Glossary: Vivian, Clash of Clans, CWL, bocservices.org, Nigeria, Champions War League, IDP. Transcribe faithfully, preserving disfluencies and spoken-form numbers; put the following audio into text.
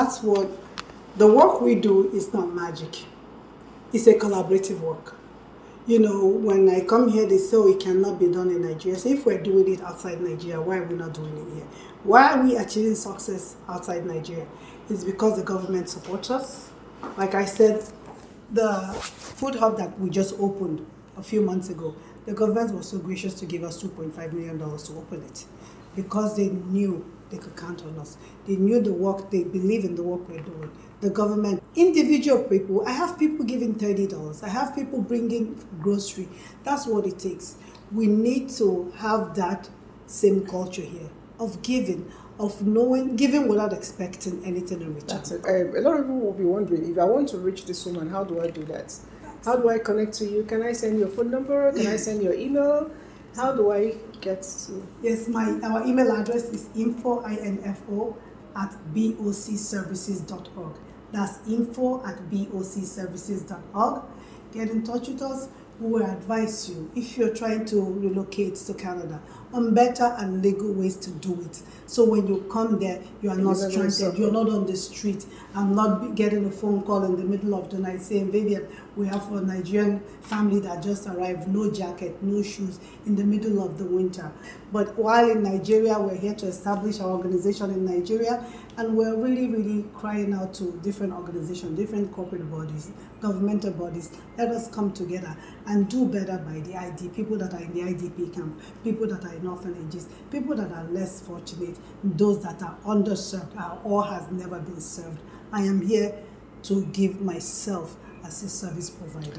That's what the work we do is not magic. It's a collaborative work. You know, when I come here, they say, oh, it cannot be done in Nigeria. So if we're doing it outside Nigeria, why are we not doing it here? Why are we achieving success outside Nigeria? It's because the government supports us. Like I said, the food hub that we just opened a few months ago, the government was so gracious to give us two point five million dollars to open it because they knew they could count on us. They knew the work, they believe in the work we're doing. The government, individual people, I have people giving thirty dollars. I have people bringing grocery. That's what it takes. We need to have that same culture here of giving, of knowing, giving without expecting anything in return. That's it. Um, a lot of people will be wondering, if I want to reach this woman, how do I do that? How do I connect to you? Can I send your phone number? Can I send your email? How do I get to? Yes, my our email address is info, I N F O, at B O C services dot org. That's info at B O C services dot org. Get in touch with us. We will advise you if you're trying to relocate to Canada on better and legal ways to do it. So when you come there, you are not stranded. You're not on the street. I'm not getting a phone call in the middle of the night saying, Vivian, we have a Nigerian family that just arrived, no jacket, no shoes, in the middle of the winter. But while in Nigeria, we're here to establish our organization in Nigeria, and we're really, really crying out to different organizations, different corporate bodies, governmental bodies. Let us come together and do better by the I D, people that are in the I D P camp, people that are in orphanages, people that are less fortunate, those that are underserved or has never been served. I am here to give myself as a service provider.